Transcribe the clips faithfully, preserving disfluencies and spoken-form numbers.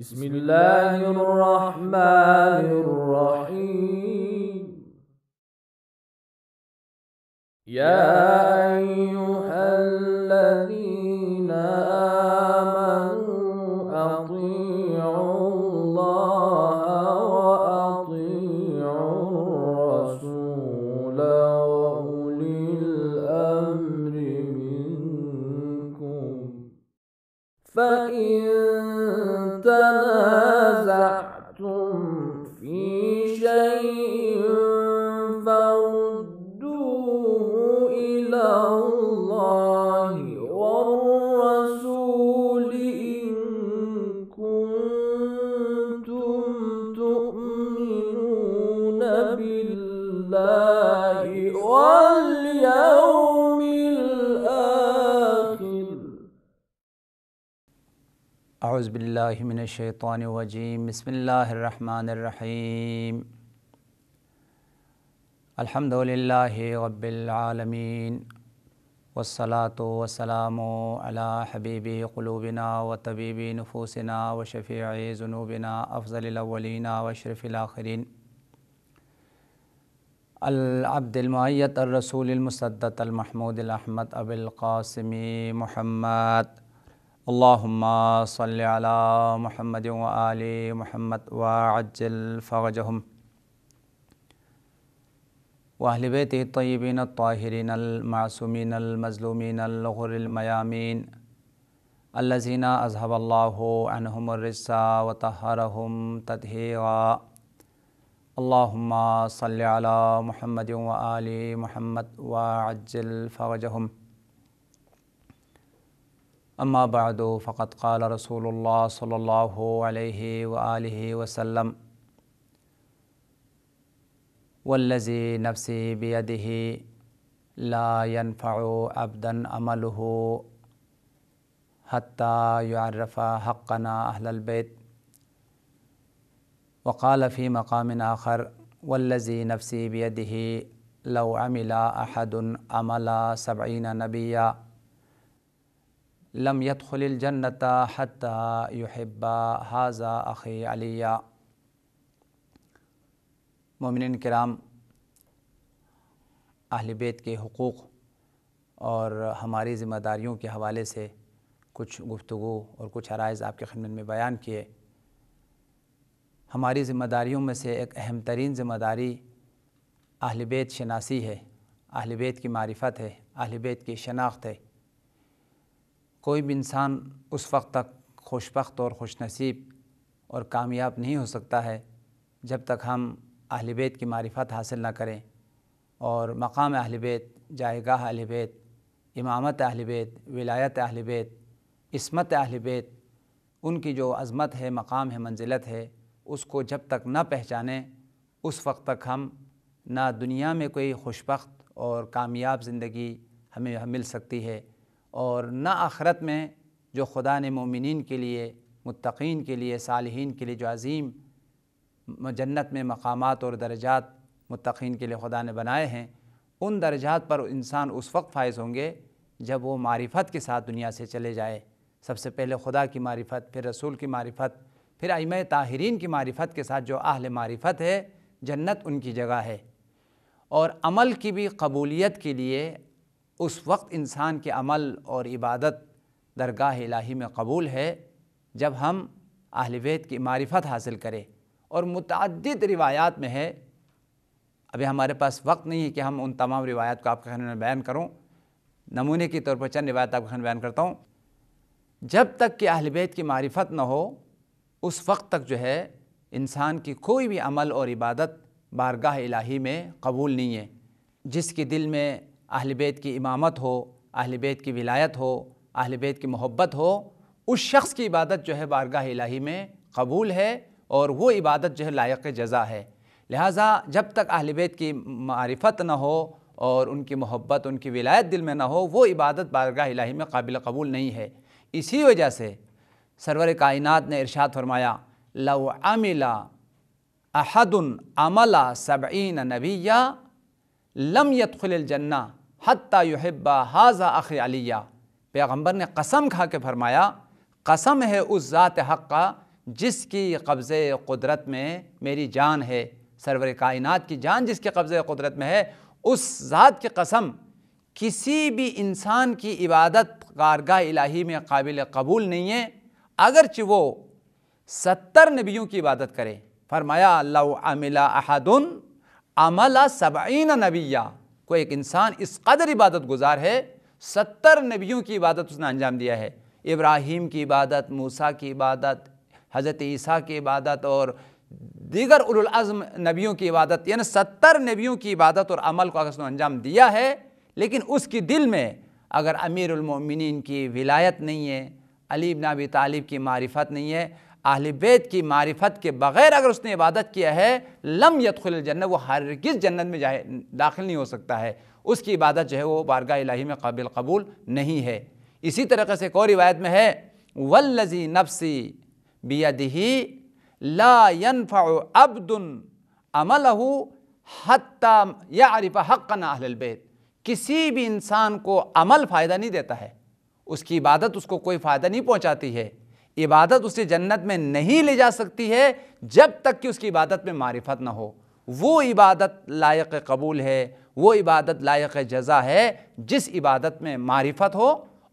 बिस्मिल्लाहिर्रहमानिर्रहीम। या अय्युहल्लज़ीना आमनू अतीउल्लाह व अतीउर्रसूल व उलिल अम्रि मिनकुम फ़इन تنازعتم في شيء فردوه إلى الله والرسول إن كنتم تؤمنون بالله واليوم الآخر। अऊज़ु बिल्लाहि मिनश शैतानिर रजीम। बिस्मिल्लाहिर रहमानिर रहीम। अल्हम्दुलिल्लाहि रब्बिल आलमीन वस्सलातु वस्सलामु अला हबीबी क़ुलूबिना व तबीबी नुफूसिना व शफ़ीई ज़ुनूबिना अफ़ज़लिल अव्वलीना व अशरफ़िल आख़िरीन अल अब्दिल मुअय्यद अर रसूलिल मुसद्दक़ अल महमूदिल अहमद अबिल क़ासिमी मुहम्मद। अल्लाहुम्मा सल्लि अला मुहम्मद व आलि मुहम्मद व अज्जिल फ़रजहुम व अहलि बैति तय्यिबीन अत्ताहिरीन अल मासूमीन अल मज़लूमीन अल ग़ुरिल मयामीन अल्लज़ीना अज़हबल्लाहु अन्हुमुर रिज्सा व तहरहुम तत्हीरा। अल्लाहुम्मा सल्लि अला मुहम्मद व आलि मुहम्मद व अज्जिल फ़रजहुम। अम्मा बादु फ़क़द क़ाल रसूलुल्लाह सल्लल्लाहु अलैहि व आलिहि वसल्लम वल्लज़ी नफ़्सी बियदिहि ला यनफ़उ अब्दन अमलुहु हत्ता युअर्रफ़ा हक़्क़ना अहलल बैत। व क़ाल फ़ी मक़ामिन आख़र वल्लज़ी नफ़्सी बियदिहि लौ अमिला अहदुन अमला सबईना नबिया लम यदखुलिल जन्नत हत्ता युहिब्बा हाज़ा अख़ी अलिया। मोमिनीन किराम, अहल बैत के हुकूक़ और हमारी ज़िम्मेदारियों के हवाले से कुछ गुफ्तगू और कुछ हराइज़ आपके ख़िदमत में बयान किए। हमारी ज़िम्मेदारियों में से एक अहम तरीन ज़िम्मेदारी अहल बैत शनासी है, अहल बैत की मारिफत है, अहल बैत की शनाख्त है। कोई भी इंसान उस वक्त तक खुशबख्त और खुशनसीब और कामयाब नहीं हो सकता है जब तक हम अहल बैत की मारिफत हासिल ना करें और मक़ाम अहल बैत, जायगाह अहल बैत, इमामत अहल बैत, विलायत अहल बैत, इस्मत अहल बैत, उनकी जो अज़मत है, मक़ाम है, मंजिलत है, उसको जब तक ना पहचानें उस वक्त तक हम ना दुनिया में कोई खुशबख्त और कामयाब ज़िंदगी हमें मिल सकती है और ना आख़रत में जो खुदा ने मोमिनीन के लिए, मुत्तक़ीन के लिए, सालिहीन के लिए जो अज़ीम जन्नत में मक़ामात और दर्जात मुत्तक़ीन के लिए खुदा ने बनाए हैं, उन दर्जात पर इंसान उस वक्त फायज़ होंगे जब वो मारिफत के साथ दुनिया से चले जाए। सबसे पहले खुदा की मारिफत, फिर रसूल की मारिफत, फिर आइम्मा ताहिरीन की मारिफत के साथ जो अहल मारिफत है, जन्नत उनकी जगह है। और अमल की भी कबूलियत के लिए उस वक्त इंसान के अमल और इबादत दरगाह इलाही में कबूल है जब हम अहल बैत की मारिफत हासिल करें। और मुतअद्दिद रिवायात में है, अभी हमारे पास वक्त नहीं है कि हम उन तमाम रिवायात को आपके ख़िदमत में बयान करूं। नमूने के तौर पर चंद रिवायत आपके ख़िदमत में बयान करता हूं। जब तक कि अहल बैत की मारिफत न हो उस वक्त तक जो है इंसान की कोई भी अमल और इबादत बारगाह इलाही में कबूल नहीं है। जिसके दिल में अहल बैत की इमामत हो, अहल बैत की विलायत हो, अहल बैत की मोहब्बत हो, उस शख्स की इबादत जो है बारगाह इलाही में कबूल है और वो इबादत जो है लायक जज़ा है। लिहाजा जब तक अहल बैत की मारिफत न हो और उनकी मोहब्बत, उनकी विलायत दिल में न हो, वो इबादत बारगाह इलाही में काबिल कबूल नहीं है। इसी वजह से सरवर कायनात ने इरशाद फरमाया लौ अमिला अहदुन अमला सबईना नबिया लम यदखुलिल जन्ना हत्ता युहिब्बा हाज़ा अख़ी अलिया। पैगम्बर ने कसम खा के फरमाया, कसम है उस ज़ात हक़ का जिसकी कब्ज़े क़ुदरत में मेरी जान है, सरवर कायनात की जान जिसके कब्ज़े क़ुदरत में है, उस ज़ात की कसम किसी भी इंसान की इबादत कारगाह इलाही में काबिल कबूल नहीं है अगरचि वो सत्तर नबियों की इबादत करे। फरमाया लौ अमिला अहदुन अमला सबईन नबिया, कोई एक इंसान इस कदर इबादत गुजार है, सत्तर नबियों की इबादत उसने अंजाम दिया है। इब्राहीम की इबादत, मूसा की इबादत, हज़रत ईसा की इबादत और दीगर उलुल अज़्म नबियों की इबादत, यानी सत्तर नबियों की इबादत और अमल को उसने अंजाम दिया है। लेकिन उसके दिल में अगर अमीरुल मोमिनीन की विलायत नहीं है, अली इब्न अबी तालिब की मारिफत नहीं है, अहले बैत की मारिफत के बग़ैर अगर उसने इबादत किया है, लम यदखुल जन्नत, वो हरगिज़ जन्नत में जाए दाखिल नहीं हो सकता है। उसकी इबादत जो है वो बारगाह इलाही में काबिल कबूल नहीं है। इसी तरीक़े से एक और रिवायत में है वल्लज़ी नफ़्सी बियदिही ला यनफ़उ अब्दुन अमलहु हत्ता यअरिफ़ हक़्क़न अहलल बैत, किसी भी इंसान को अमल फ़ायदा नहीं देता है, उसकी इबादत उसको कोई फ़ायदा नहीं पहुँचाती है, इबादत उसे जन्नत में नहीं ले जा सकती है जब तक कि उसकी इबादत में मारिफत ना हो। वो इबादत लायक कबूल है, वो इबादत लायक जज़ा है जिस इबादत में मारिफत हो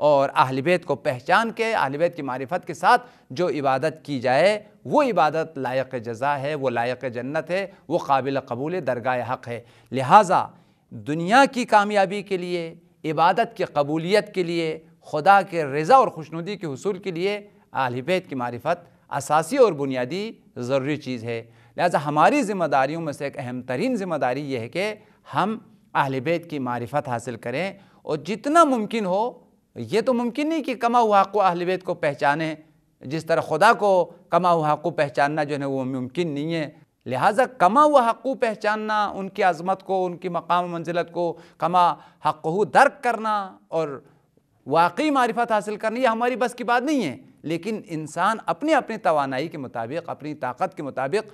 और अहले बैत को पहचान के अहले बैत की मारिफत के साथ जो इबादत की जाए वो इबादत लायक जज़ा है, वो लायक जन्नत है, वो काबिल कबूल दरगाह हक़ है। लिहाजा दुनिया की कामयाबी के लिए, इबादत की कबूलियत के लिए, खुदा के रज़ा और खुशनुदी के हुसूल के लिए अहले बैत की मारिफत असासी और बुनियादी ज़रूरी चीज़ है। लिहाजा हमारी ज़िम्मेदारियों में से एक अहम तरीन ज़िम्मेदारी यह है कि हम अहले बैत की मारिफत हासिल करें और जितना मुमकिन हो, ये तो मुमकिन नहीं कि कमा हुआ हक़ अहले बैत को पहचाने, जिस तरह खुदा को कमा हुआ हक़ पहचानना जो है वो मुमकिन नहीं है। लिहाजा कमा हुआ हक़ पहचानना, उनकी अज़मत को, उनकी मकाम मंजिलत को, कमा हक़ दर्क करना और वाकई मारिफत हासिल करनी, ये हमारी बस की बात नहीं है। लेकिन इंसान अपने अपने तवानाई के मुताबिक, अपनी ताकत के मुताबिक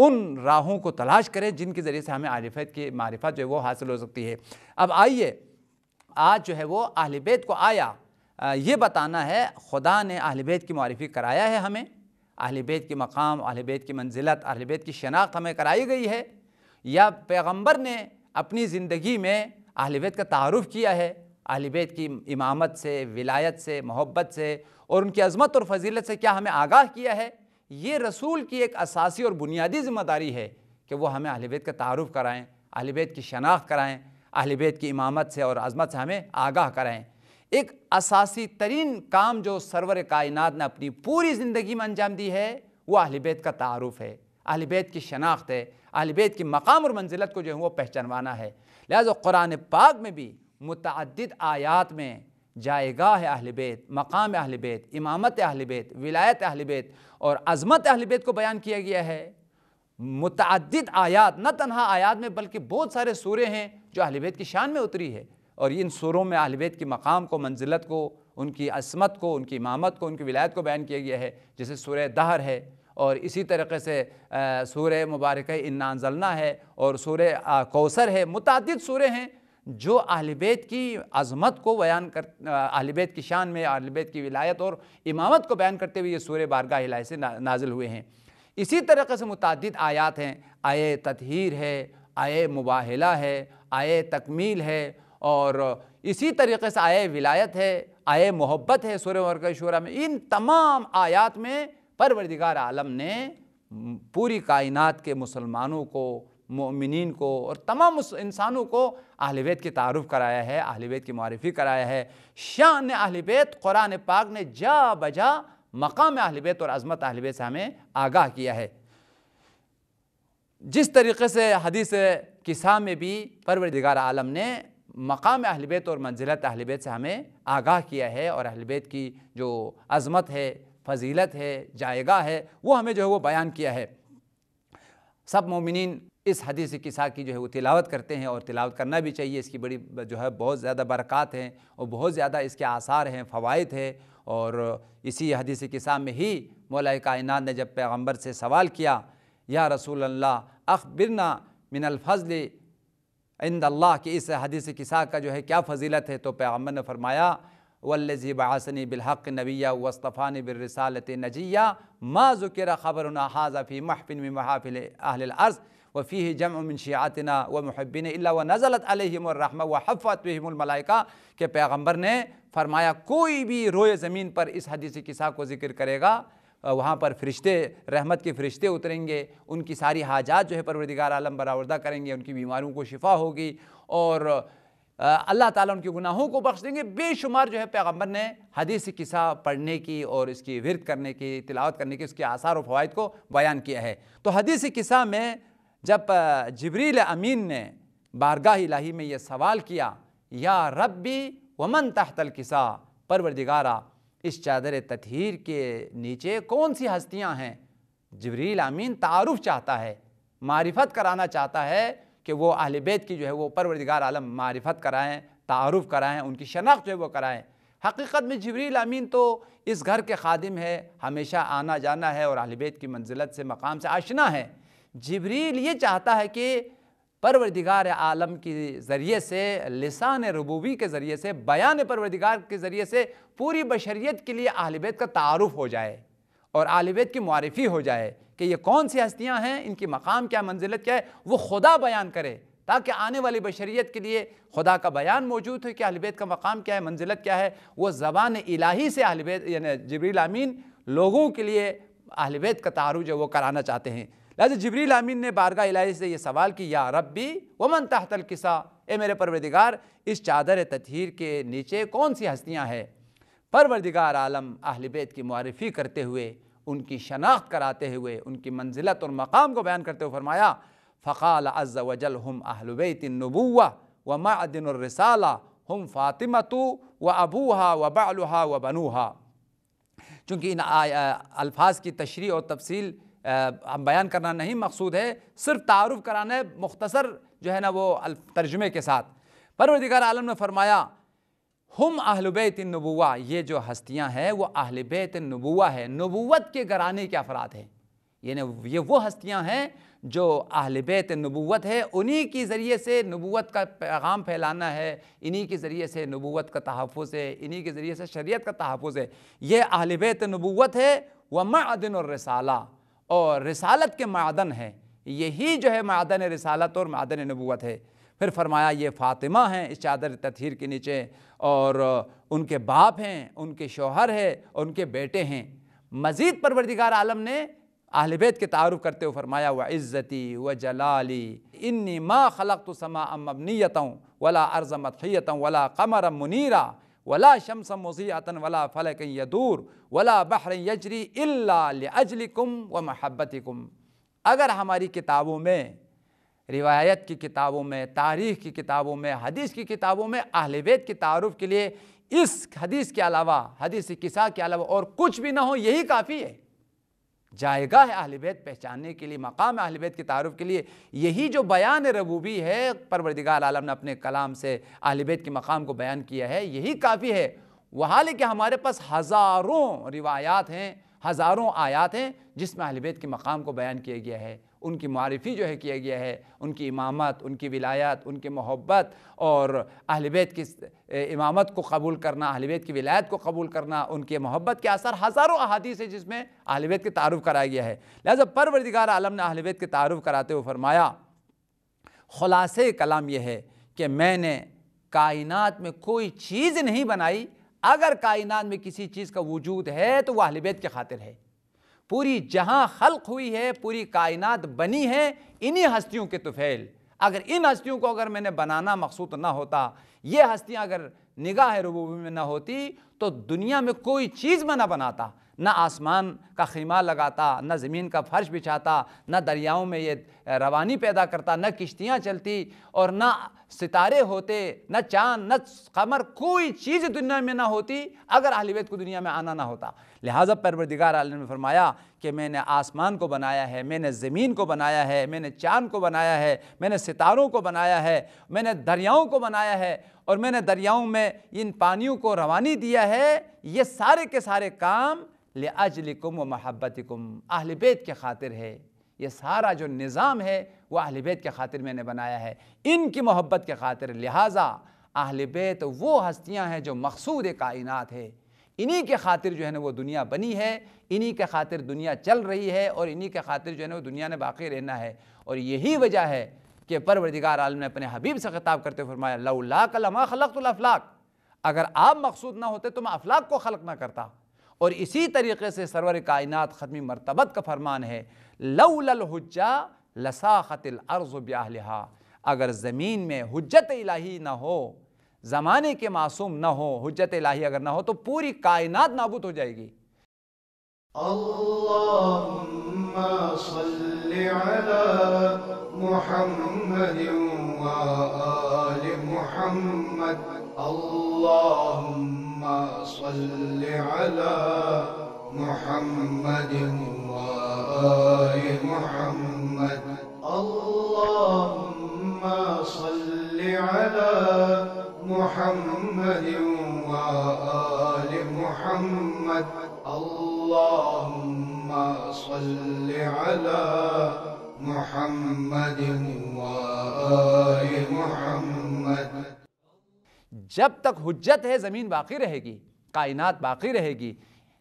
उन राहों को तलाश करे जिनके ज़रिए से हमें आरिफत की मारिफत जो है वो हासिल हो सकती है। अब आइए, आज जो है वो अहले बैत को आया ये बताना है, खुदा ने अहले बैत की मारिफी कराया है हमें, अहले बैत के मकाम, अहले बैत की मंजिलत, अहले बैत की शनाख्त हमें कराई गई है, या पैगम्बर ने अपनी ज़िंदगी में अहले बैत का तारुफ़ किया है, अहले बैत की इमामत से, विलायत से, मोहब्बत से और उनकी अज़मत और फजीलत से क्या हमें आगाह किया है। ये रसूल की एक असासी और बुनियादी ज़िम्मेदारी है कि वो हमें अहले बैत का तारुफ़ कराएँ, अहले बैत की शनाख्त कराएँ, अहले बैत की इमामत से और अज़मत से हमें आगाह कराएँ। एक असासी तरीन काम जो सरवर कायनात ने अपनी पूरी ज़िंदगी में अंजाम दी है वो अहले बैत का तारुफ़ है, अहले बैत की शनाख्त है, अहले बैत की मकाम और मंजिलत को जो है वो पहचानवाना है। लिहाजा कुरान पाक में भी मुतअद्दिद आयात में जायगाह अहले बैत, मकाम अहले बैत, इमामत अहले बैत, विलायत अहले बैत और अज़मत अहले बैत को बयान किया गया है। मुतअद्दिद आयात, न तन्हा आयात में बल्कि बहुत सारे सूरे हैं जो अहले बैत की शान में उतरी है और इन सूरों में अहले बैत की मकाम को, मंजिलत को, उनकी अज़मत को, उनकी इमामत को, उनकी विलायत को बयान किया गया है। जैसे सूरह दहर है और इसी तरीक़े से सूरह मुबारक इन्ना अंज़लना है और सूरह कौसर है। मुतअद्दिद सूरे हैं जो अहले बैत की अज़मत को बयान कर, अहले बैत की शान में, अहले बैत की विलायत और इमामत को बयान करते हुए ये सूरह बारगाह इलाही से ना, नाजिल हुए हैं। इसी तरीक़े से मुतअद्दिद आयात हैं, आये ततहीर है, आये मुबाहला है, आये तकमील है और इसी तरीक़े से आये विलायत है, आये मोहब्बत है सूरह मरकज़ शुरा में। इन तमाम आयात में परवरदिगार आलम ने पूरी कायनात के मुसलमानों को, मोमिनीन को और तमाम इंसानों को अहले बैत के तारुफ़ कराया है, अहले बैत की मारिफी कराया है। शान अहले बैत कुरान पाक ने जा बजा मकाम अहले बैत और अज़मत अहले बैत से हमें आगाह किया है। जिस तरीक़े से हदीस किसा में भी परवरदिगार आलम ने मकाम अहले बैत और मंजिलत अहले बैत से हमें आगाह किया है और अहले बैत की जो अज़मत है, फजीलत है, जायगा है, वो हमें जो है वो बयान किया है। सब मोमिनीन इस हदीस किसा की जो है वो तिलावत करते हैं और तिलावत करना भी चाहिए। इसकी बड़ी जो है बहुत ज़्यादा बरक़ात हैं और बहुत ज़्यादा इसके आसार हैं, फ़वाइद हैं। और इसी हदीस किसा में ही मौला कायनात ने जब पैगम्बर से सवाल किया, या रसूल अल्लाह अख़बिरना मिनल फ़ज़ल इंद अल्लाह, कि इस हदीस किसा का जो है क्या फ़जीलत है, तो पैगम्बर ने फरमाया वल्लज़ी बअसनी बिलहक़ नबिय्या वस्तफ़ानी बिर्रिसालति नजिय्या मा ज़ुकिरा ख़बरुना हाज़ा फ़ी महफ़िल मिन महाफ़िल अहलिल अर्ज़ वफ़ीहि जम्उ मिन शियातिना व मुहिब्बिना इल्ला व नज़लत अलैहिमुर रहमा व हफ़्फ़त बिहिमुल मलाइका के पैगम्बर ने फरमाया, कोई भी रोए ज़मीन पर इस हदीस किस्सा को ज़िक्र करेगा वहाँ पर फ़रिश्ते रहमत के फ़रिश्ते उतरेंगे, उनकी सारी हाजात जो है परवरदिगार आलम बरावरदा करेंगे, उनकी बीमारियों को शिफा होगी और अल्लाह ताला उनके गुनाहों को बख्श देंगे। बेशुमार जो है पैगम्बर ने हदीस किस्सा पढ़ने की और इसकी विर्द करने की तिलावत करने की उसके आसार और फ़वाद को बयान किया है। तो हदीस किस्सा में जब जिब्रील अमीन ने बारगाह इलाही में यह सवाल किया, या रब्बी वमन तहतल किस्सा, परवरदिगारा इस चादर ततहीर के नीचे कौन सी हस्तियां हैं, जिब्रील अमीन तारुफ चाहता है, मारिफत कराना चाहता है कि वो अहले बैत की जो है वो परवरदिगार आलम मारिफत कराएँ, तारुफ कराएँ, उनकी शनाख्त जो है वो कराएँ। हकीकत में जिब्रील अमीन तो इस घर के खादिम है, हमेशा आना जाना है और अहले बैत की मंजिलत से मकाम से आशना है। जिब्रील ये चाहता है कि परवरदिगार आलम के ज़रिए से लिसान रुबूबी के ज़रिए से बयान परवरदिगार के ज़रिए से पूरी बशरियत के लिए अहले बैत का तारुफ हो जाए और अहले बैत की मुआरिफी हो जाए कि ये कौन सी हस्तियाँ हैं, इनकी मकाम क्या, मंजिलत क्या है, वो खुदा बयान करे ताकि आने वाली बशरियत के लिए खुदा का बयान मौजूद हो कि अहले बैत का मकाम क्या है, मंजिलत क्या है। वो ज़बान इलाही से अहले बैत यानी जिब्रील आमीन लोगों के लिए अहले बैत का तारुफ जो वो कराना चाहते हैं। लिहाजा जिब्रील आमीन ने बारगाह इलाही से ये सवाल कि या रब्बी वमन तहतल किसा, ए मेरे परवरदिगार इस चादर ततहीर के नीचे कौन सी हस्तियां हैं। परवरदिगार आलम अहले बैत की मुआरिफी करते हुए उनकी शनाख्त कराते हुए उनकी मंजिलत और मकाम को बयान करते हुए फरमाया, फ़क़ाल अज़्ज़ वजल हम अहले बैत नुबुव्वा व मअदिन रिसाला हम फ़ातिमतु व अबूहा व बअलुहा व बनूहा। चूँकि इन अल्फाज की तशरीह और तफसील हम बयान करना नहीं मकसूद है, सिर्फ तारुफ कराना है मुख्तसर जो है ना वो तर्जुमे के साथ। परवरदिगार आलम ने फरमाया हम अहले बैत नबुवा, ये जो हस्तियाँ हैं वो अहले बैत नबुवा है, नबुवत के घराने के अफराद हैं। यानी ये वो हस्तियाँ हैं जो अहले बैत नबुवत है, उन्हीं के ज़रिए से नबुवत का पैगाम फैलाना है, इन्हीं के ज़रिए से नबुवत का तहफ़ुज़ है, इन्हीं के ज़रिए से शरीयत का तहफ़ुज़ है। ये अहले बैत नबुवत है व मअदिन रिसाला, और रिसालत के मादन है, यही जो है मादन रिसालत और मादन नबुवत है। फिर फरमाया ये फ़ातिमा हैं इस चादर ततहीर के नीचे, और उनके बाप हैं, उनके शौहर है, उनके बेटे हैं। मज़ीद परवरदिगार आलम ने अहले बैत के तारुफ करते हुए फरमाया व इज़्ज़ती व जलाली इन्नी मा खलक़्तु समाअ मबनीयतन वला अर्ज़ मदखियतन वला क़मर मुनीरा वला शम्स मुज़ीअतन वला फलकन यदूर वला बहरन यजरी इल्ला लिअजलिकुम व महब्बतिकुम। अगर हमारी किताबों में, रिवायत की किताबों में, तारीख़ की किताबों में, हदीस की किताबों में अहले बैत के तारुफ़ के लिए इस हदीस के अलावा, हदीस किस्सा के अलावा और कुछ भी ना हो, यही काफ़ी है। जायगाह अहले बैत पहचानने के लिए, मकाम अहले बैत के तारुफ़ के लिए यही जो बयान रबूबी है परवरदिगार आलम ने अपने कलाम से अहले बैत के मकाम को बयान किया है, यही काफ़ी है। वहाले कि हमारे पास हज़ारों रिवायात हैं, हज़ारों आयात हैं जिसमें अहले बैत के मकाम को बयान किया गया है, उनकी मारिफी जो है किया गया है, उनकी इमामत, उनकी विलायत, उनकी मोहब्बत और अहले बैत की इमामत को कबूल करना, अहले बैत की विलायत को कबूल करना, उनकी मोहब्बत के आसार। हज़ारों अहादीस है जिसमें अहले बैत के तारुफ़ कराया गया है। लिहाजा परवरदिगार आलम ने अहले बैत के तारुफ़ कराते हुए फरमाया ख़ुलासे कलाम यह है कि मैंने कायनात में कोई चीज़ नहीं बनाई, अगर कायनात में किसी चीज़ का वजूद है तो वह अहले बैत के खातिर है। पूरी जहाँ खल्क हुई है, पूरी कायनात बनी है इन्हीं हस्तियों के तुफैल। अगर इन हस्तियों को अगर मैंने बनाना मकसूद ना होता, ये हस्तियाँ अगर निगाह रुबूबी में ना होती, तो दुनिया में कोई चीज़ मैं ना बनाता, ना आसमान का खीमा लगाता, ना ज़मीन का फर्श बिछाता, ना दरियाओं में ये रवानी पैदा करता, ना किश्तियाँ चलती और ना सितारे होते, ना चाँद, ना कमर, कोई चीज़ दुनिया में ना होती अगर अहले बैत को दुनिया में आना ना होता। लिहाजा परवरदिगार आलम ने फरमाया कि मैंने आसमान को बनाया है, मैंने ज़मीन को बनाया है, मैंने चाँद को बनाया है, मैंने सितारों को बनाया है, मैंने दरियाओं को बनाया है और मैंने दरियाओं में इन पानियों को रवानी दिया है। ये सारे के सारे काम लिअजलिकुम व महब्बतिकुम, अहले बैत के खातिर है। ये सारा जो निज़ाम है वह अहले बैत के खातिर मैंने बनाया है, इनकी मोहब्बत के खातिर। लिहाजा अहल बैत वो हस्तियाँ हैं जो मकसूद कायनात है, इन्हीं के खातिर जो है ना वो दुनिया बनी है, इन्हीं के खातिर दुनिया चल रही है और इन्हीं के खातिर जो है ना वो दुनिया ने बाकी रहना है। और यही वजह है कि परवरदिगार आलम ने अपने हबीब से खिताब करते हुए फरमाया लौलाक लमा खलक़्तुल अफ़लाक, अगर आप मकसूद ना होते तो मैं अफलाक को खलक ना करता। और इसी तरीके से सरवर कायनात ख़त्मी मरतबत का फरमान है लौलल हुज्जा लसाखतिल अर्ज़ बिअहलिहा, अगर ज़मीन में हुज्जत इलाही ना हो, ज़माने के मासूम ना हो, हुज्जत इलाही अगर ना हो तो पूरी कायनात नाबूद हो जाएगी। अल्लाहुम्मा सल्लि अला मुहम्मद व आलि मुहम्मद, अल्लाहुम्मा सल्लि अला मुहम्मद व आलि मुहम्मद, अल्लाहुम्मा सल्लि अला मुहम्मद व आलि मुहम्मद, अल्लाहुम्मा सल्लि अला मुहम्मद व आलि मुहम्मद। जब तक हुज्जत है ज़मीन बाकी रहेगी, कायनात बाकी रहेगी।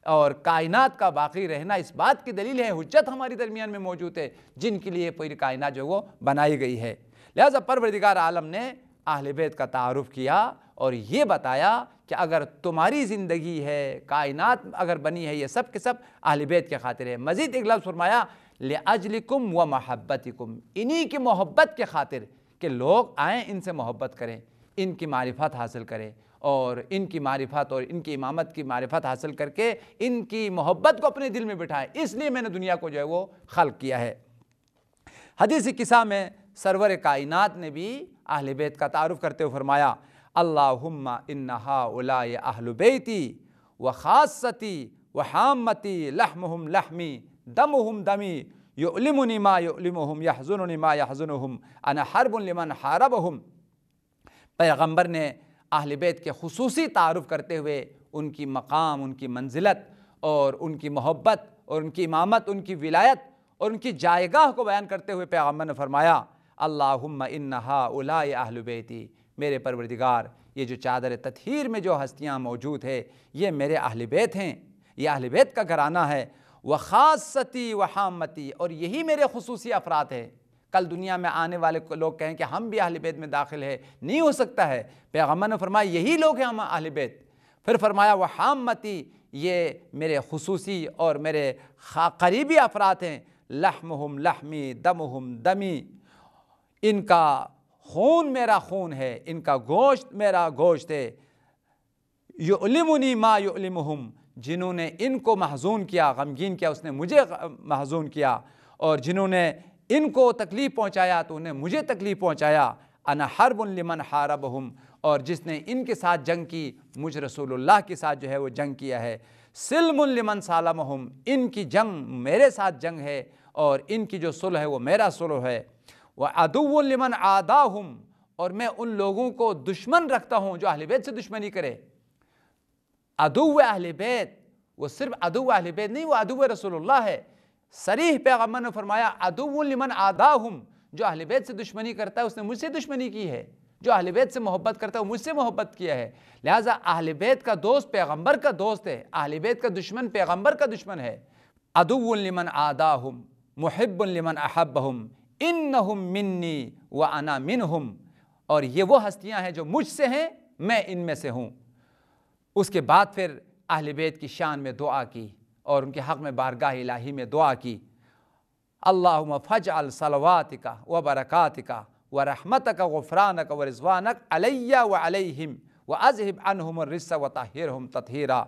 और कायनात का बाकी रहना इस बात की दलील है हुज्जत हमारी दरमियान में मौजूद है जिनके लिए पूरी कायनात जो वो बनाई गई है। लिहाजा परवरदिगार आलम ने अहले बैत का तारुफ किया और ये बताया कि अगर तुम्हारी ज़िंदगी है, कायनात अगर बनी है, ये सब के सब अहले बैत के खातिर है। मज़ीद एक लफ्ज़ फरमाया ले अजलिकुम व महब्बतिकुम, इन्हीं की मोहब्बत के खातिर कि लोग आएँ, इनसे मोहब्बत करें, इनकी मारिफत हासिल करें और इनकी मारिफत और इनकी इमामत की मारिफत हासिल करके इनकी मोहब्बत को अपने दिल में बिठाएं, इसलिए मैंने दुनिया को जो है वो खल्क़ किया है। हदीस किस्सा में सरवर कायनात ने भी अहले बैत का तारुफ करते हुए फरमाया अल्लाहुम्मा इन्ना हाउलाए अहलु बैती व खासती व हामती लहमुहुम लहमी दमुहुम दमी युलिमुनी मा युलिमुहुम यहज़ुनुनी मा यहज़ुनुहुम अना हरबुन लिमन हारबहुम। पैगम्बर ने अहले बैत के खुसूसी तारुफ करते हुए उनकी मकाम, उनकी मंजिलत और उनकी मोहब्बत और उनकी इमामत, उनकी विलायत और उनकी जायगाह को बयान करते हुए पैगम्बर ने फरमाया अल्लाहुम्मा इन्ना हाउलाए अहलु बैती, मेरे परवरदिगार ये जो चादर ततहीर में जो हस्तियाँ मौजूद है ये मेरे अहले बैत हैं, ये अहले बैत का घराना है। व खासती व हामती, और यही मेरे खुसूसी अफराद हैं। कल दुनिया में आने वाले लोग कहें कि हम भी अहले बैत में दाखिल है, नहीं हो सकता है। पैगम्बर ने फरमाया यही लोग हैं हम अहले बैत। फिर फरमाया व हामती, ये मेरे खुसूसी और मेरे करीबी अफराद हैं। लहमुहुम लहमी दमुहुम दमी, इनका खून मेरा खून है, इनका गोश्त मेरा गोश्त है। युलिमुनी मा युलिमुहुम, जिन्होंने इनको महजून किया, गमगीन किया, उसने मुझे महजून किया। और जिन्होंने इनको तकलीफ़ पहुँचाया तो उन्हें मुझे तकलीफ़ पहुँचाया। अना हरबुन लिमन हारबहुम, और जिसने इनके साथ जंग की मुझ रसूलुल्लाह के साथ जो है वो जंग किया है। सिलमुन लिमन सालमहुम, इनकी जंग मेरे साथ जंग है और इनकी जो सुलह है वो मेरा सुलह है। व अदुव्वुन लिमन आदाहुम, और मैं उन लोगों को दुश्मन रखता हूँ जो अहले बैत से दुश्मनी करे। अदुव्व अहले बैत, वो सिर्फ अदुव्व अहले बैत नहीं, वो अदुव्व रसूलुल्लाह है। सरीह पैगम्बर ने फरमाया अदुव्वुन लिमन आदाहुम, जो अहले बैत से दुश्मनी करता है उसने मुझसे दुश्मनी की है, जो अहले बैत से मोहब्बत करता है वो मुझसे मोहब्बत किया है। लिहाजा अहले बैत का दोस्त पैगम्बर का दोस्त है, अहले बैत का दुश्मन पैगम्बर का दुश्मन है। अदुव्वुन लिमन आदाहुम मुहिब्बुन लिमन अहब्बहुम इन्नहुम मिन्नी व अना मिन्हुम, और ये वो हस्तियाँ हैं जो मुझसे हैं, मैं इनमें से हूँ। उसके बाद फिर अहले बैत की शान में दुआ की और उनके हक़ में बारगाह इलाही में दुआ की। अल्लाहुम्मा फज्अल सलवातिका व बरकातिका व रहमतका गुफ़रानका व रिज़वानक अलैया व अलैहिम व अज़हिब अन्हुम रिस्सा व तहिरहुम ततहीरा।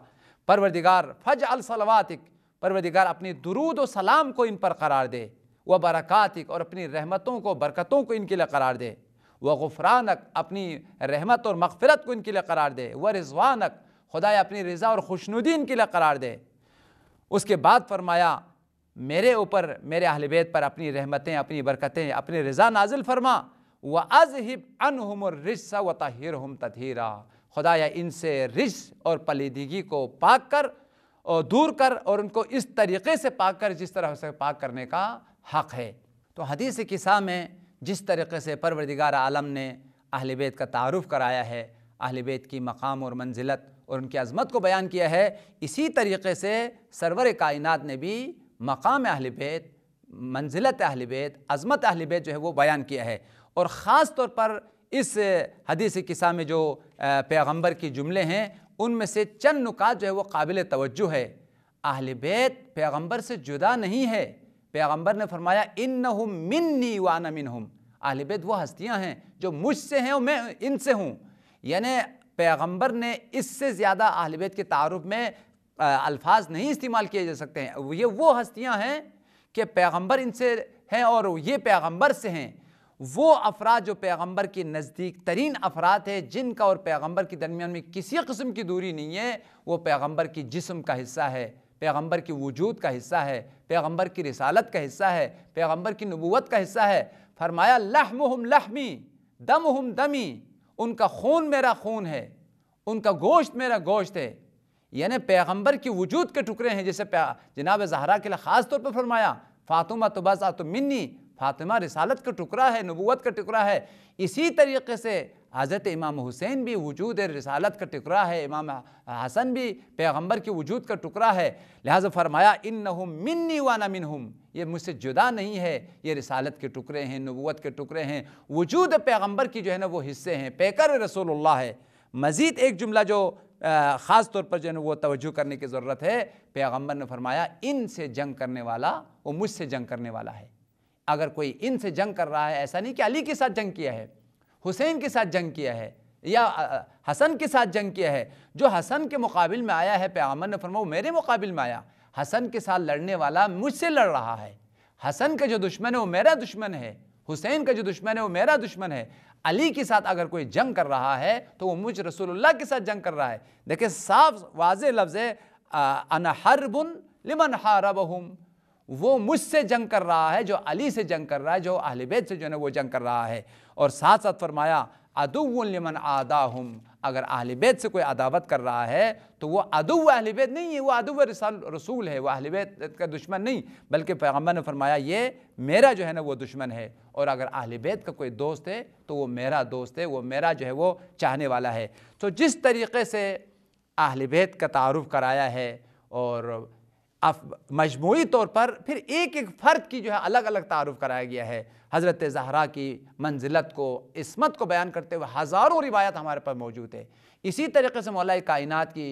परवरदिगार फज्अल सलवातिक, परवरदिगार अपनी दुरूद व सलाम को इन पर करार दे। व बरकातिक, और अपनी रहमतों को, बरकतों को इनके लिए करार दे। व गुफ़रानक, अपनी रहमत और मग़फ़िरत को इनके लिए करार दे। व रिज़वानक, खुदाए अपनी रज़ा और खुशनुदी इनके लिए करार दे। उसके बाद फरमाया मेरे ऊपर, मेरे अहले बैत पर अपनी रहमतें, अपनी बरकतें, अपनी रज़ा नाजिल फरमा। व अज़हिब अन्हुम रिज़्ज़ा व तहिरहुम ततहीरा, खुदाया इनसे रिज़ और पलीदगी को पाक कर और दूर कर, और उनको इस तरीक़े से पाक कर जिस तरह से पाक करने का हक़ है। तो हदीस किस्सा में जिस तरीक़े से परवरदिगार आलम ने अहले बैत का तारुफ़ कराया है, अहले बैत की मकाम और मंजिलत और उनकी अज़मत को बयान किया है। इसी तरीक़े से सरवर कायनात ने भी मकाम अहले बैत, मंजिलत अहले बैत, अज़मत अहले बैत जो है वो बयान किया है। और ख़ास तौर पर इस हदीस किस्सा में जो पैगम्बर के जुमले हैं उनमें से चंद नुकात जो है वो काबिल तवज्जो है। अहले बैत पैगम्बर से जुदा नहीं है। पैगम्बर ने फरमाया इन्नहुम मिन्नी व अना मिनहुम, अहले बैत वो हस्तियाँ हैं जो मुझसे हैं और मैं इनसे हूँ। यानी पैगम्बर ने इससे ज़्यादा अहले बैत के तारुफ़ में अल्फाज नहीं इस्तेमाल किए जा सकते हैं। ये वो हस्तियाँ हैं कि पैगम्बर इनसे हैं और ये पैगम्बर से हैं। वो अफराद जो पैगम्बर के नज़दीक तरीन अफराद है, जिनका और पैगम्बर के दरमियान में किसी किस्म की दूरी नहीं है, वो पैगम्बर की जिस्म का हिस्सा है, पैगम्बर की वजूद का हिस्सा है, पैगम्बर की रिसालत का हिस्सा है, पैगम्बर की नबूवत का हिस्सा है। फरमाया लहमुहुम लहमी दमुहुम दमी, उनका खून मेरा खून है, उनका गोश्त मेरा गोश्त है। यानी पैगम्बर की वजूद के टुकड़े हैं। जैसे जनाब ज़हरा के लिए ख़ास तौर पर फरमाया फ़ातिमा तो बस आतु मिन्नी, फ़ातिमा रिसालत का टुकड़ा है, नबूवत का टुकड़ा है। इसी तरीक़े से हज़रत इमाम हुसैन भी वजूद रिसालत का टुकड़ा है, इमाम हसन भी पैगम्बर के वजूद का टुकड़ा है। लिहाजा फरमाया इन्नहुम मिन्नी व अना मिनहुम, ये मुझसे जुदा नहीं है, ये रिसालत के टुकड़े हैं, नबूवत के टुकड़े हैं, वजूद पैगम्बर की जो है ना वो हिस्से हैं, पैकर रसूलुल्लाह है। मज़ीद एक जुमला जो ख़ास तौर पर जो है ना वो तवज्जो करने की ज़रूरत है, पैगम्बर ने फरमाया इनसे जंग करने वाला वो मुझसे जंग करने वाला है। अगर कोई इनसे जंग कर रहा है, ऐसा नहीं कि अली के साथ जंग किया है, हुसैन के साथ जंग किया है या हसन के साथ जंग किया है, जो हसन के मुकाबले में आया है, पैगम्बर ने फरमाया मेरे मुकाबले में आया, हसन के साथ लड़ने वाला मुझसे लड़ रहा है। हसन का जो दुश्मन है वो मेरा दुश्मन है, हुसैन का जो दुश्मन है वो मेरा दुश्मन है। अली के साथ अगर कोई जंग कर रहा है तो वो मुझ रसूलुल्लाह के साथ जंग कर रहा है। देखिए साफ वाज़े लफ्ज़ है, अना हर्बुन लिमन हारबहुम, वो मुझसे जंग कर रहा है जो अली से जंग कर रहा है, जो अहले बैत से जो है ना वो जंग कर रहा है। और साथ साथ फरमाया अदुव्वुन लिमन आदाहुम, अगर अहले बैत से कोई अदावत कर रहा है तो वो अदुव्व अहले बैत नहीं है, वो अदुव्व रसूल है, वो अहले बैत का दुश्मन नहीं, बल्कि पैगम्बर ने फरमाया ये मेरा जो है ना वो दुश्मन है। और अगर अहले बैत का कोई दोस्त है तो वो मेरा दोस्त है, वो मेरा जो है वो चाहने वाला है। तो जिस तरीक़े से अहले बैत का तारुफ़ कराया है और मजमूई तौर पर फिर एक एक फ़र्द की जो है अलग अलग तारुफ़ कराया गया है। हज़रत ज़हरा की मंजिलत को, इस्मत को बयान करते हुए हज़ारों रिवायत हमारे पर मौजूद है। इसी तरीक़े से मौलाए कायनात की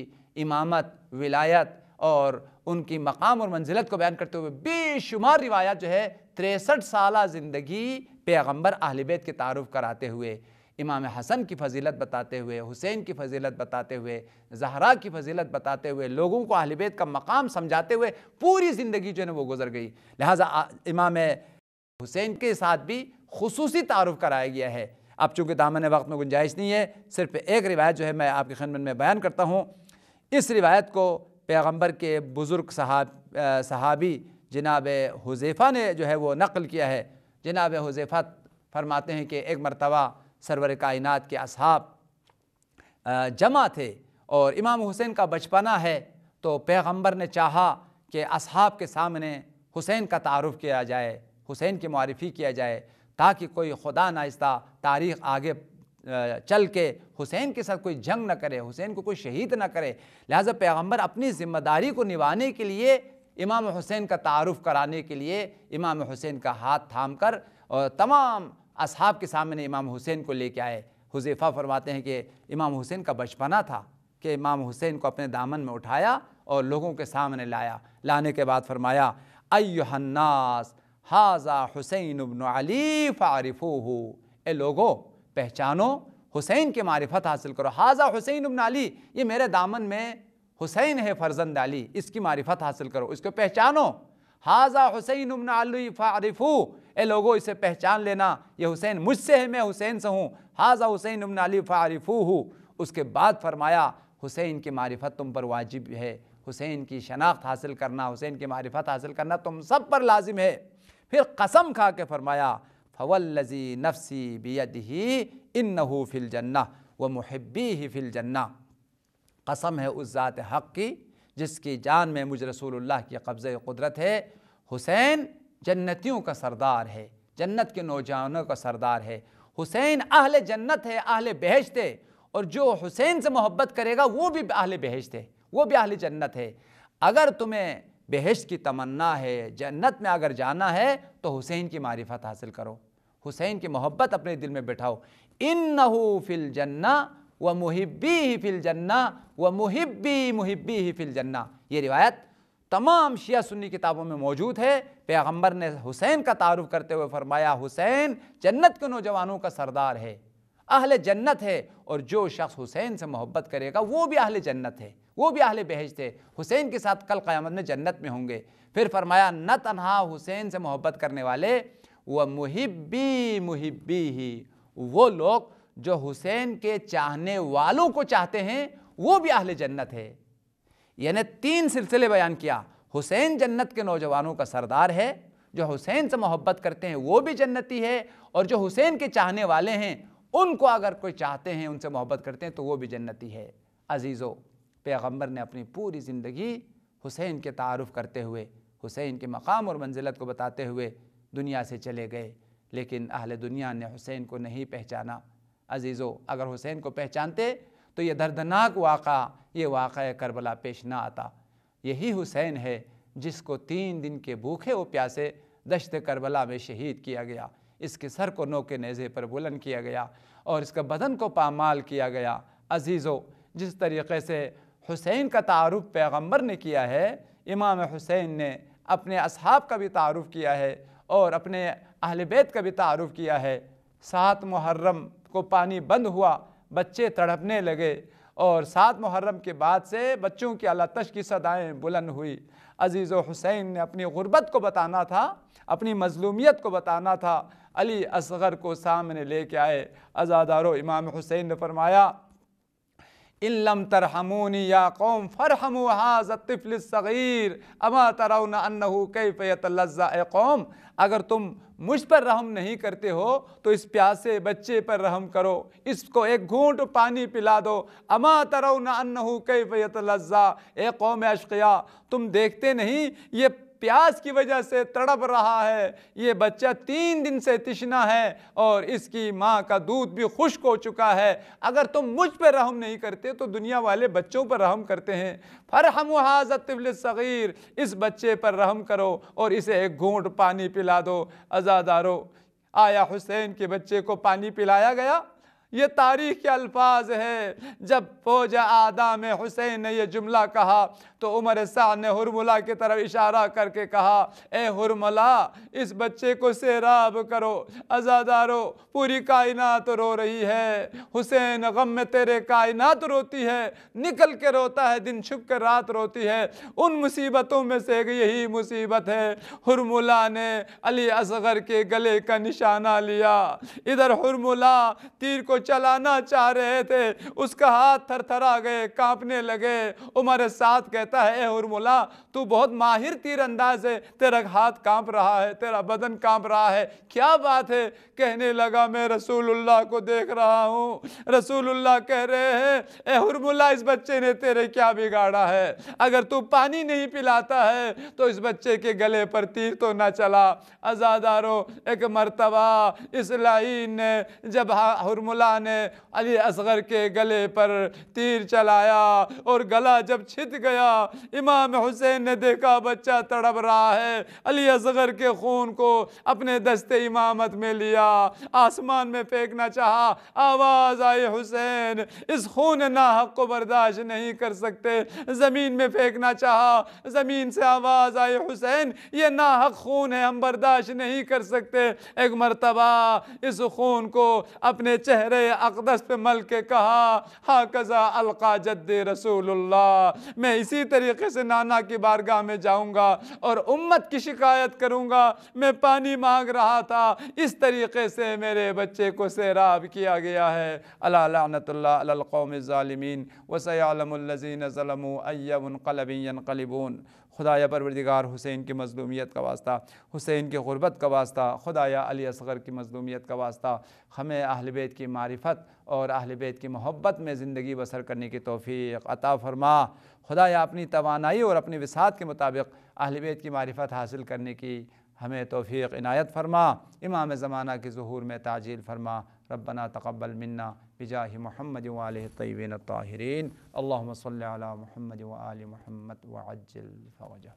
इमामत, विलायत और उनकी मकाम और मंजिलत को बयान करते हुए बेशुमार रिवायत जो है तिरसठ साल ज़िंदगी पैगम्बर अहले बैत के तारुफ़ कराते हुए, इमाम हसन की फजीलत बताते हुए, हुसैन की फजीलत बताते हुए, ज़हरा की फजीलत बताते हुए, लोगों को अहले बैत का मकाम समझाते हुए पूरी ज़िंदगी जो है ना वो गुजर गई। लिहाजा इमाम हुसैन के साथ भी खुसूसी तारुफ़ कराया गया है। अब चूँकि दामन वक्त में गुंजाइश नहीं है, सिर्फ़ एक रिवायत जो है मैं आपकी खिदमत में बयान करता हूँ। इस रिवायत को पैगम्बर के बुज़ुर्ग साहब सहाबी जनाब हुज़ैफ़ा ने जो है वो नक़ल किया है। जनाब हुज़ैफ़ा फरमाते हैं कि एक मरतबा सरवर कायनात के असहाब जमा थे और इमाम हुसैन का बचपना है, तो पैगम्बर ने चाहा कि असहाब के सामने हुसैन का तारुफ़ किया जाए, हुसैन की मारिफ़ी किया जाए, ताकि कोई खुदा नाइस्ता तारीख़ आगे चल के हुसैन के साथ कोई जंग न करे, हुसैन को कोई शहीद न करे। लिहाजा पैगम्बर अपनी ज़िम्मेदारी को निभाने के लिए इमाम हुसैन का तारुफ़ कराने के लिए इमाम हुसैन का हाथ थाम कर और तमाम असहाब के सामने इमाम हुसैन को लेके आए। हुज़ैफ़ा फरमाते हैं कि इमाम हुसैन का बचपना था कि इमाम हुसैन को अपने दामन में उठाया और लोगों के सामने लाया। लाने के बाद फरमाया अय्युहन्नास हाज़ा हुसैन इब्न अली फ़ारिफ़ूहु, ए लोगो पहचानो, हुसैन की मारिफत हासिल करो। हाज़ा हुसैन इब्न अली, ये मेरे दामन में हुसैन है फ़र्जंद अली, इसकी मारिफत हासिल करो, इसको पहचानो। हाज़ा हुसैन इब्न अली फ़ारिफ़ूहु, ए लोगों इसे पहचान लेना, ये हुसैन मुझसे है, मैं हुसैन से हूँ। हाज़ा हुसैन इब्न अली फ़ारिफ़ूहु। उसके बाद फरमाया हुसैन की मारिफत तुम पर वाजिब है, हुसैन की शनाख्त हासिल करना, हुसैन की मारिफत हासिल करना तुम सब पर लाजिम है। फिर कसम खा के फरमाया फ़वल्लज़ी नफ़्सी बियदिही इन्नहु फ़िल जन्नह व मुहिब्बीही फ़िल जन्नह, कसम है उस ज़ात हक़ की जिसकी जान में मुझ रसूलुल्लाह की कब्ज़े कुदरत है। हुसैन जन्नतियों का सरदार है, जन्नत के नौजवानों का सरदार है। हुसैन अहले जन्नत है, अहले बहश्त है, और जो हुसैन से मोहब्बत करेगा वो भी अहले बहश्त है, वो भी अहले जन्नत है। अगर तुम्हें बहश्त की तमन्ना है, जन्नत में अगर जाना है तो हुसैन की मारिफत हासिल करो, हुसैन की मोहब्बत अपने दिल में बैठाओ। इन्नहु फिल जन्ना व मुहिब्बी ही फिल जन्ना व मुहिब्बी मुहिब्बी ही फिल जन्ना। ये रिवायत तमाम शिया सुन्नी किताबों में मौजूद है। पैगम्बर ने हुसैन का तारुफ करते हुए फरमाया हुसैन जन्नत के नौजवानों का सरदार है, अहले जन्नत है, और जो शख्स हुसैन से मोहब्बत करेगा वो भी अहले जन्नत है, वो भी अहले बहश्त है। हुसैन के साथ कल क़यामत में जन्नत में होंगे। फिर फरमाया न तन्हा हुसैन से मोहब्बत करने वाले व मुहिब्बी मुहिब्बी ही, वो लोग जो हुसैन के चाहने वालों को चाहते हैं वो भी अहले जन्नत है। यानी तीन सिलसिले बयान किया। हुसैन जन्नत के नौजवानों का सरदार है, जो हुसैन से मोहब्बत करते हैं वो भी जन्नती है, और जो हुसैन के चाहने वाले हैं उनको अगर कोई चाहते हैं, उनसे मोहब्बत करते हैं तो वो भी जन्नती है। अजीज़ों, पैगम्बर ने अपनी पूरी ज़िंदगी हुसैन के तारुफ करते हुए, हुसैन के मकाम और मंजिलत को बताते हुए दुनिया से चले गए, लेकिन अहले दुनिया ने हुसैन को नहीं पहचाना। अजीज़ों, अगर हुसैन को पहचानते तो ये दर्दनाक वाक़ा, ये वाक़ा करबला पेश ना आता। यही हुसैन है जिसको तीन दिन के भूखे व प्यासे दश्त करबला में शहीद किया गया, इसके सर को नौ के नेज़े पर बुलंद किया गया और इसका बदन को पामाल किया गया। अजीज़ों, जिस तरीक़े से हुसैन का तारुफ पैगम्बर ने किया है, इमाम हुसैन ने अपने असहाब का भी तारुफ किया है और अपने अहले बैत का भी तारुफ किया है। सात मुहर्रम को पानी बंद हुआ, बच्चे तड़पने लगे और सात मुहर्रम के बाद से बच्चों की अलतश की सदाएँ बुलंद हुई। अजीज़ो, हुसैन ने अपनी गुर्बत को बताना था, अपनी मजलूमियत को बताना था। अली असगर को सामने ले के आए। अज़ादारो, इमाम हुसैन ने फरमाया इन लम तरहमूनी या कौम फरहमू हाज़ा तिफ़्ल सग़ीर अमा तरौना अन्नहू कैफ़ यतलज़्ज़ा। ए कौम, अगर तुम मुझ पर रहम नहीं करते हो तो इस प्यासे बच्चे पर रहम करो, इसको एक घूंट पानी पिला दो। अमा तरौना अन्नहू कैफ़ यतलज़्ज़ा। ए कौम अश्किया, तुम देखते नहीं ये प्यास की वजह से तड़प रहा है, ये बच्चा तीन दिन से तृष्णा है और इसकी माँ का दूध भी खुश्क हो चुका है। अगर तुम मुझ पर रहम नहीं करते तो दुनिया वाले बच्चों पर रहम करते हैं। फरहमू हाज़ा तिफ़्ल सग़ीर, इस बच्चे पर रहम करो और इसे एक घूंट पानी पिला दो। अज़ादारो, आया हुसैन के बच्चे को पानी पिलाया गया। ये तारीख़ के अल्फाज है। जब फौज आदा में हुसैन ने यह जुमला कहा तो उमर साद ने हुरमुला की तरफ इशारा करके कहा ए हुरमुला, इस बच्चे को सेराब करो। अज़ादारो, पूरी कायनात रो रही है, हुसैन गम में तेरे कायनात रोती है, निकल के रोता है दिन, छुप कर रात रोती है। उन मुसीबतों में से यही मुसीबत है। हुरमुला ने अली असगर के गले का निशाना लिया। इधर हुरमुला तीर को चलाना चाह रहे थे, उसका हाथ थरथरा गए, कांपने लगे। उमर साथ कहता है ए हुरमुला, तू बहुत माहिर तीरंदाज है, तेरा हाथ कांप रहा है, तेरा बदन कांप रहा है, क्या बात है? कहने लगा मैं रसूलुल्लाह को देख रहा हूँ, रसूलुल्लाह कह रहे हैं ए हुरमुला, इस बच्चे ने तेरे क्या बिगाड़ा है? अगर तू पानी नहीं पिलाता है तो इस बच्चे के गले पर तीर तो ना चला। अज़ादारो, एक मरतबा इस लाइन ने जब हुरमुला ने अली असगर के गले पर तीर चलाया और गला जब छिद गया, इमाम हुसैन ने देखा बच्चा तड़प रहा है। अली असगर के खून को अपने दस्ते इमामत में लिया, आसमान में फेंकना चाहा। आवाज़ आई हुसैन, इस खून नाहक को बर्दाश्त नहीं कर सकते। ज़मीन में फेंकना चाहा, ज़मीन से आवाज़ आई हुसैन, ये नाहक खून है, हम बर्दाश्त नहीं कर सकते। एक मरतबा इस खून को अपने चेहरे अक़दस पे मल के कहा हाकज़ा अलका जद्दे रसूलुल्लाह, मैं इसी तरीके से नाना की बारगाह में जाऊँगा और उम्मत की शिकायत करूँगा, मैं पानी मांग रहा था, इस तरीके से मेरे बच्चे को सेराब किया गया है। अला लानतुल्लाह अलल कौमिज़ ज़ालिमीन व सयअलमुल लज़ीना ज़लमू अय्य मुनक़लबिन यनक़लिबून। खुदाया परवरदिगार, हुसैन की मजलूमियत का वास्ता, हुसैन की गुरबत का वास्ता, खुदाया अली असगर की मजलूमियत का वास्ता, हमें अहले बैत की मारिफत और अहले बैत की मोहब्बत में ज़िंदगी बसर करने की तौफीक अता फ़रमा। खुदाया अपनी तवानाई और अपनी विसात के मुताबिक अहले बैत की मारिफत हासिल करने की हमें तौफीक़ इनायत फरमा, इमाम ज़माना के ज़ुहूर में ताजील फरमा। रब्बना तक़ब्बल मिन्ना बिजाहि मुहम्मद व आलिहि तय्यबीन अत्ताहिरीन। अल्लुम्मा सल्लि अला मुहम्मद व आलि मुहम्मद व अज्जिल फ़रजह।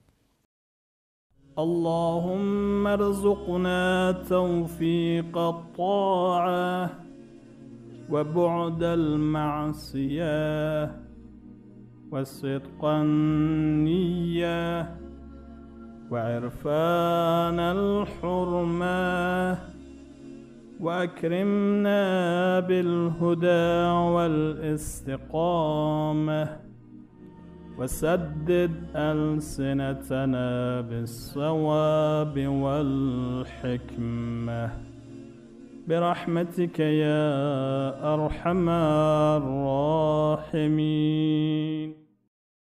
अल्लुम्मा रज़ुक़ना तौफ़ीक़ अत्ताअह व बुअदल मअसियह व सिद्क़न नियह وعرفان الحرمة وأكرمنا بالهدى والاستقامة وسدد ألسنتنا بالصواب والحكمة برحمتك يا أرحم الراحمين.